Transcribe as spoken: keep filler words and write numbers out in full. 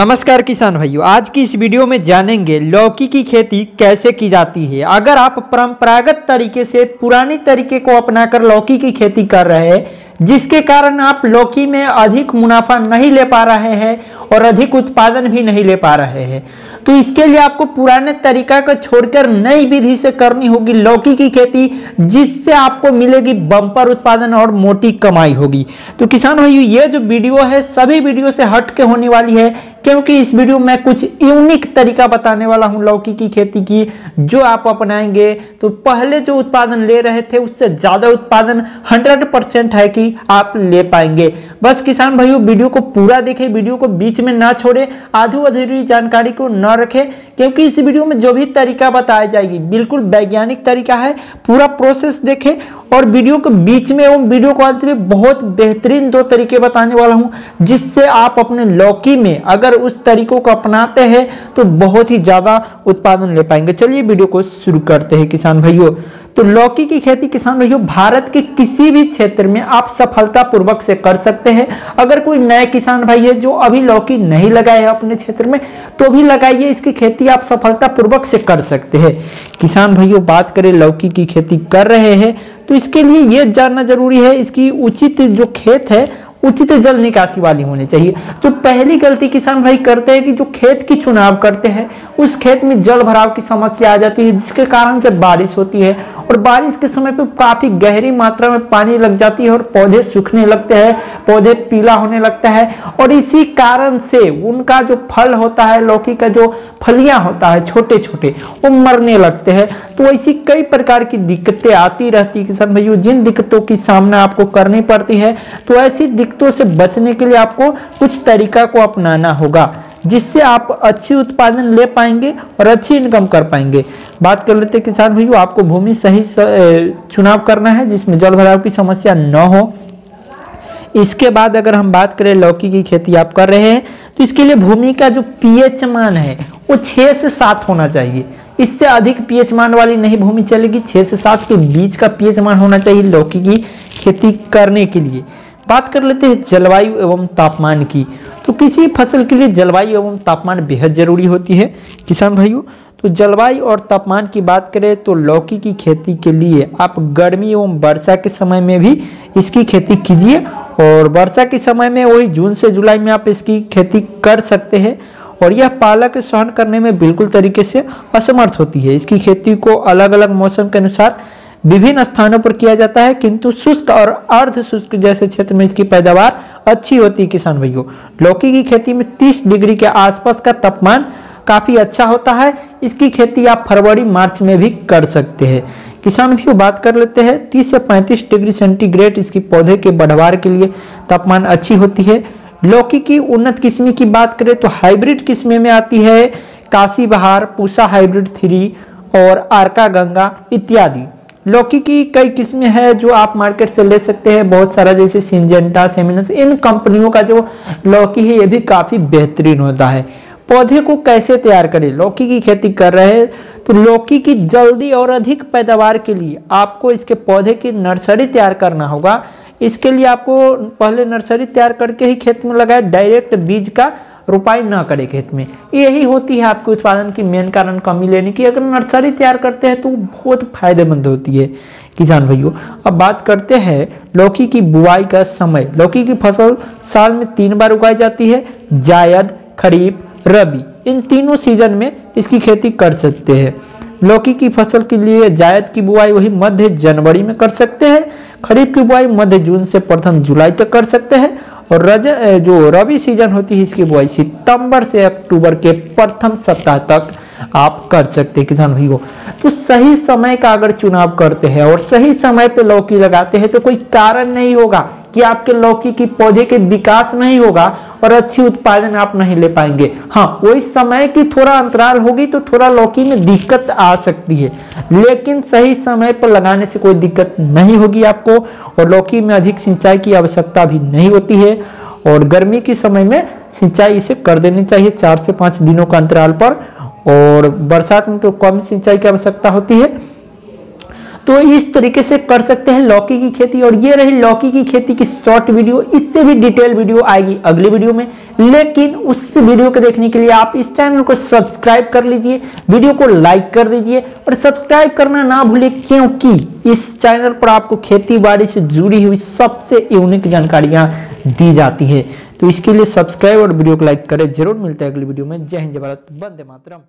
नमस्कार किसान भाइयों, आज की इस वीडियो में जानेंगे लौकी की खेती कैसे की जाती है। अगर आप परंपरागत तरीके से पुरानी तरीके को अपनाकर लौकी की खेती कर रहे हैं, जिसके कारण आप लौकी में अधिक मुनाफा नहीं ले पा रहे हैं और अधिक उत्पादन भी नहीं ले पा रहे हैं, तो इसके लिए आपको पुराने तरीका को छोड़कर नई विधि से करनी होगी लौकी की खेती, जिससे आपको मिलेगी बम्पर उत्पादन और मोटी कमाई होगी। तो किसान भाइयों, ये जो वीडियो है सभी वीडियो से हट के होने वाली है, क्योंकि इस वीडियो में कुछ यूनिक तरीका बताने वाला हूं लौकी की खेती की, जो आप अपनाएंगे तो पहले जो उत्पादन ले रहे थे उससे ज्यादा उत्पादन सौ परसेंट है कि आप ले पाएंगे। बस किसान भाइयों, वीडियो को पूरा देखें, वीडियो को बीच में ना छोड़े, आधू अधूरी जानकारी को न रखें, क्योंकि इस वीडियो में जो भी तरीका बताया जाएगी बिल्कुल वैज्ञानिक तरीका है। पूरा प्रोसेस देखें और वीडियो को बीच में एवं वीडियो को अंत में बहुत बेहतरीन दो तरीके बताने वाला हूं, जिससे आप अपने लौकी में अगर उस तरीकों को अपनाते हैं तो बहुत ही ज्यादा उत्पादन ले पाएंगे। चलिए वीडियो को शुरू करते हैं किसान भाइयों। तो लौकी की खेती किसान भाइयों भारत के किसी भी क्षेत्र में आप सफलतापूर्वक से कर सकते हैं। अगर कोई नए किसान भाई है जो अभी लौकी नहीं लगाए है अपने क्षेत्र में, तो भी लगाइए, इसकी खेती आप सफलतापूर्वक से कर सकते हैं। किसान भाइयों, बात करें लौकी की खेती कर रहे हैं तो इसके लिए ये जानना जरूरी है, इसकी उचित जो खेत है उचित जल निकासी वाली होनी चाहिए। तो पहली गलती किसान भाई करते हैं कि जो खेत की चुनाव करते हैं उस खेत में जल भराव की समस्या आ जाती है, जिसके कारण से बारिश होती है और बारिश के समय पे काफी गहरी मात्रा में पानी लग जाती है और पौधे सूखने लगते हैं, पौधे पीला होने लगता है और इसी कारण से उनका जो फल होता है, लौकी का जो फलियां होता है छोटे छोटे, वो मरने लगते हैं। तो ऐसी कई प्रकार की दिक्कतें आती रहती है किसान भाइयों, जिन दिक्कतों की सामना आपको करनी पड़ती है। तो ऐसी तो से बचने के लिए आपको कुछ तरीका को अपनाना होगा, जिससे आप अच्छी उत्पादन ले पाएंगे और अच्छी इनकम कर पाएंगे। बात कर लेते किसान भाइयों, आपको भूमि सही चुनाव करना है जिसमें जल भराव की समस्या न हो। इसके बाद अगर हम बात करें लौकी की खेती आप कर रहे हैं तो इसके लिए भूमि का जो पीएच मान है वो छः से सात होना चाहिए। इससे अधिक पीएच मान वाली नहीं भूमि चलेगी, छः से सात के बीच का पीएच मान होना चाहिए लौकी की खेती करने के लिए। बात कर लेते हैं जलवायु एवं तापमान की। तो किसी फसल के लिए जलवायु एवं तापमान बेहद ज़रूरी होती है किसान भाइयों। तो जलवायु और तापमान की बात करें तो लौकी की खेती के लिए आप गर्मी एवं वर्षा के समय में भी इसकी खेती कीजिए, और वर्षा के समय में वही जून से जुलाई में आप इसकी खेती कर सकते हैं। और यह पाला के सहन करने में बिल्कुल तरीके से असमर्थ होती है। इसकी खेती को अलग अलग मौसम के अनुसार विभिन्न स्थानों पर किया जाता है, किंतु शुष्क और अर्ध शुष्क जैसे क्षेत्र में इसकी पैदावार अच्छी होती है किसान भाइयों। लौकी की खेती में तीस डिग्री के आसपास का तापमान काफ़ी अच्छा होता है। इसकी खेती आप फरवरी मार्च में भी कर सकते हैं किसान भाइयों। बात कर लेते हैं तीस से पैंतीस डिग्री सेंटीग्रेड इसकी पौधे के बढ़वार के लिए तापमान अच्छी होती है। लौकी की उन्नत किस्म की बात करें तो हाइब्रिड किस्में में आती है काशी बहार, पूसा हाइब्रिड थ्री और आरका गंगा इत्यादि। लौकी की कई किस्में हैं जो आप मार्केट से ले सकते हैं बहुत सारा, जैसे सिंजेंटा, सेमिनस, इन कंपनियों का जो लौकी है ये भी काफ़ी बेहतरीन होता है। पौधे को कैसे तैयार करें लौकी की खेती कर रहे हैं तो लौकी की जल्दी और अधिक पैदावार के लिए आपको इसके पौधे की नर्सरी तैयार करना होगा। इसके लिए आपको पहले नर्सरी तैयार करके ही खेत में लगाए, डायरेक्ट बीज का रोपाई ना करें खेत में। यही होती है आपके उत्पादन की मेन कारण कमी लेने की। अगर नर्सरी तैयार करते हैं तो बहुत फायदेमंद होती है किसान भाइयों। अब बात करते हैं लौकी की बुआई का समय। लौकी की फसल साल में तीन बार उगाई जाती है, जायद, खरीफ, रबी, इन तीनों सीजन में इसकी खेती कर सकते हैं। लौकी की फसल के लिए जायद की बुआई वही मध्य जनवरी में कर सकते हैं, खरीफ की बुआई मध्य जून से प्रथम जुलाई तक कर सकते हैं, और रज जो रबी सीजन होती है इसकी बुआई सितंबर से अक्टूबर के प्रथम सप्ताह तक आप कर सकते हैं किसान भाइयों। तो सही समय का अगर चुनाव करते हैं और सही समय पे लौकी लगाते हैं तो कोई कारण नहीं होगा कि आपके लौकी की पौधे के विकास नहीं होगा और अच्छी उत्पादन आप नहीं ले पाएंगे। हाँ, वही समय की थोड़ा अंतराल होगी तो थोड़ा लौकी में दिक्कत आ सकती है, लेकिन सही समय पर लगाने से कोई दिक्कत नहीं होगी आपको, और लौकी में अधिक सिंचाई की आवश्यकता भी नहीं होती है। और गर्मी के समय में सिंचाई इसे कर देनी चाहिए चार से पाँच दिनों का अंतराल पर, और बरसात में तो कम सिंचाई की आवश्यकता होती है। तो इस तरीके से कर सकते हैं लौकी की खेती। और ये रही लौकी की खेती की शॉर्ट वीडियो, इससे भी डिटेल वीडियो आएगी अगली वीडियो में, लेकिन उस वीडियो को देखने के लिए आप इस चैनल को सब्सक्राइब कर लीजिए, वीडियो को लाइक कर दीजिए और सब्सक्राइब करना ना भूलें, क्योंकि इस चैनल पर आपको खेती बाड़ी से जुड़ी हुई सबसे यूनिक जानकारियाँ दी जाती है। तो इसके लिए सब्सक्राइब और वीडियो को लाइक करें जरूर। मिलता है अगली वीडियो में। जय हिंद, जय भारत, वंदे मातरम।